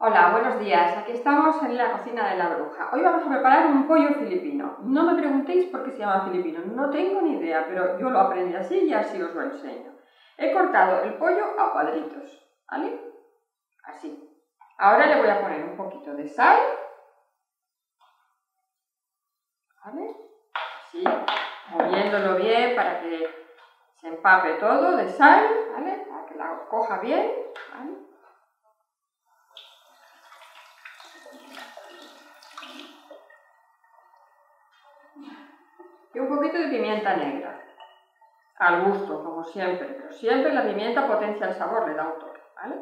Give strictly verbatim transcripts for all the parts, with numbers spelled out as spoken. Hola, buenos días. Aquí estamos en la cocina de la bruja. Hoy vamos a preparar un pollo filipino. No me preguntéis por qué se llama filipino, no tengo ni idea, pero yo lo aprendí así y así os lo enseño. He cortado el pollo a cuadritos, ¿vale? Así. Ahora le voy a poner un poquito de sal, ¿vale? Así, moviéndolo bien para que se empape todo de sal, ¿vale? Para que la coja bien, ¿vale? Y un poquito de pimienta negra, al gusto, como siempre, pero siempre la pimienta potencia el sabor, le da un toque, ¿vale?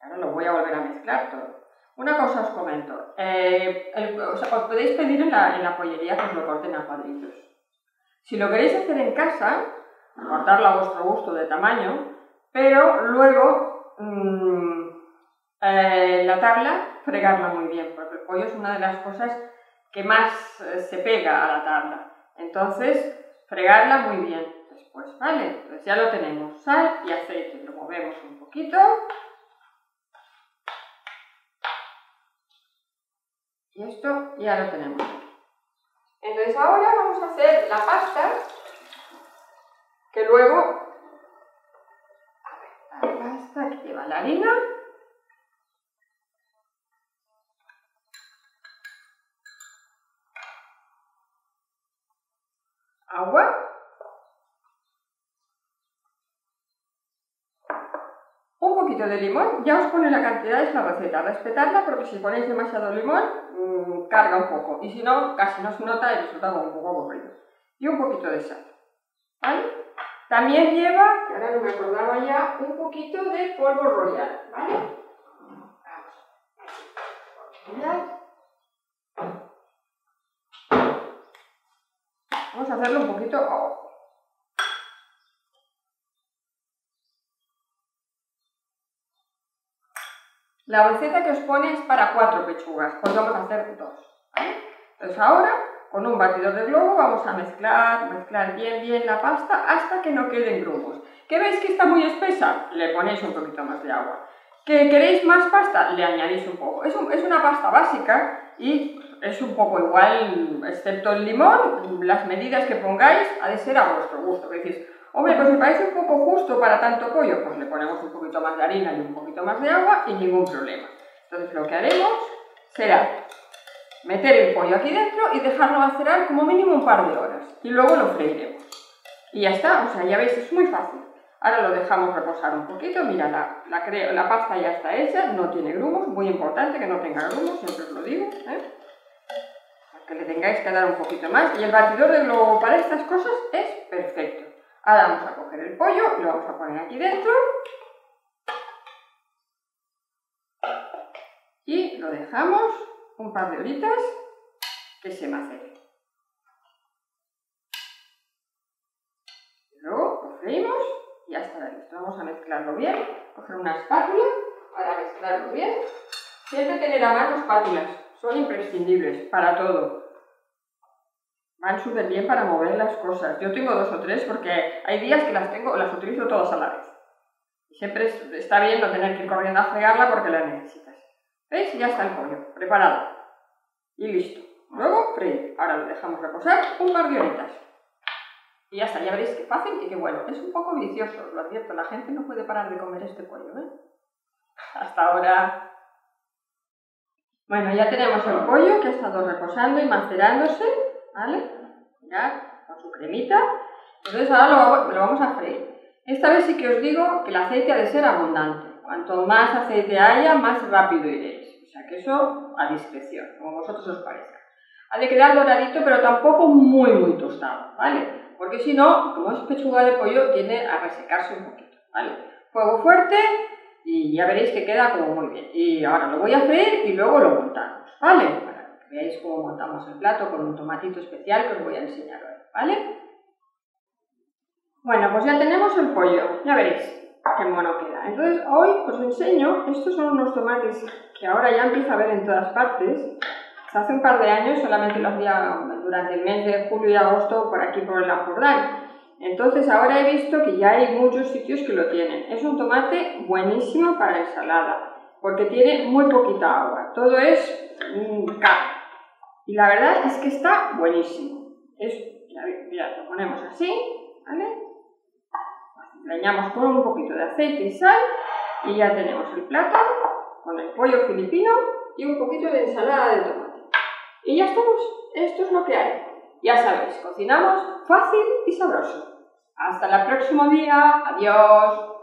Ahora lo voy a volver a mezclar todo. Una cosa os comento, eh, el, o sea, os podéis pedir en la, en la pollería que os lo corten a cuadritos. Si lo queréis hacer en casa, cortarlo a vuestro gusto de tamaño, pero luego mmm, eh, latarla, fregarla muy bien, porque el pollo es una de las cosas que más eh, se pega a la tabla. Entonces, fregarla muy bien después, ¿vale? Entonces ya lo tenemos, sal y aceite. Lo movemos un poquito. Y esto ya lo tenemos. Entonces ahora vamos a hacer la pasta, que luego... A ver, la pasta que lleva la harina. Agua, un poquito de limón. Ya os pone la cantidad de la receta, respetadla, porque si ponéis demasiado limón mmm, carga un poco, y si no, casi no se nota el resultado, un poco aburrido. Y un poquito de sal, ¿vale? También lleva, que ahora no me acordaba ya, un poquito de polvo royal, ¿vale? Vamos. Vamos a hacerlo un poquito a ojo. La receta que os pone es para cuatro pechugas, pues vamos a hacer dos, ¿vale? Entonces ahora, con un batidor de globo, vamos a mezclar, mezclar bien, bien la pasta hasta que no queden grumos. ¿Que veis que está muy espesa? Le ponéis un poquito más de agua. ¿Que queréis más pasta? Le añadís un poco. Es, un, es una pasta básica y... es un poco igual, excepto el limón, las medidas que pongáis ha de ser a vuestro gusto. Que decís, hombre, pues me parece un poco justo para tanto pollo, pues le ponemos un poquito más de harina y un poquito más de agua y ningún problema. Entonces lo que haremos será meter el pollo aquí dentro y dejarlo macerar como mínimo un par de horas. Y luego lo freiremos. Y ya está, o sea, ya veis, es muy fácil. Ahora lo dejamos reposar un poquito, mira, la, la, la pasta ya está hecha, no tiene grumos, muy importante que no tenga grumos, siempre os lo digo, ¿eh? Que le tengáis que dar un poquito más, y el batidor de globo para estas cosas es perfecto. Ahora vamos a coger el pollo, lo vamos a poner aquí dentro y lo dejamos un par de horitas que se macere. Luego lo freímos y ya está listo. Vamos a mezclarlo bien, coger una espátula para mezclarlo bien. Siempre tener a mano espátulas, son imprescindibles para todo. Van súper bien para mover las cosas. Yo tengo dos o tres porque hay días que las tengo, las utilizo todas a la vez. Y siempre está bien no tener que ir corriendo a fregarla porque la necesitas. ¿Veis? Ya está el pollo preparado. Y listo. Luego freír. Ahora lo dejamos reposar un par de horitas. Y ya está. Ya veréis qué fácil y qué bueno. Es un poco vicioso, lo advierto. La gente no puede parar de comer este pollo, ¿eh? Hasta ahora. Bueno, ya tenemos el pollo que ha estado reposando y macerándose, ¿vale? Mirad, con su cremita. Entonces ahora lo, lo vamos a freír. Esta vez sí que os digo que el aceite ha de ser abundante. Cuanto más aceite haya, más rápido iréis. O sea que eso a discreción, como vosotros os parezca. Ha de quedar doradito, pero tampoco muy, muy tostado, ¿vale? Porque si no, como es pechuga de pollo, tiende a resecarse un poquito, ¿vale? Fuego fuerte y ya veréis que queda como muy bien. Y ahora lo voy a freír y luego lo montamos, ¿vale? Para que veáis cómo montamos el plato con un tomatito especial que os voy a enseñar hoy, ¿vale? Bueno, pues ya tenemos el pollo, ya veréis qué mono queda. Entonces hoy os enseño, estos son unos tomates que ahora ya empieza a ver en todas partes. O sea, hace un par de años solamente los vi durante el mes de julio y agosto por aquí por el Ampurdán. Entonces ahora he visto que ya hay muchos sitios que lo tienen. Es un tomate buenísimo para ensalada. porque tiene muy poquita agua, todo es un caco. Y la verdad es que está buenísimo. Es, mirad, lo ponemos así, ¿vale? Lo añadimos con un poquito de aceite y sal y ya tenemos el plato con el pollo filipino y un poquito de ensalada de tomate. Y ya estamos, esto es lo que hay. Ya sabéis, cocinamos fácil y sabroso. Hasta el próximo día, adiós.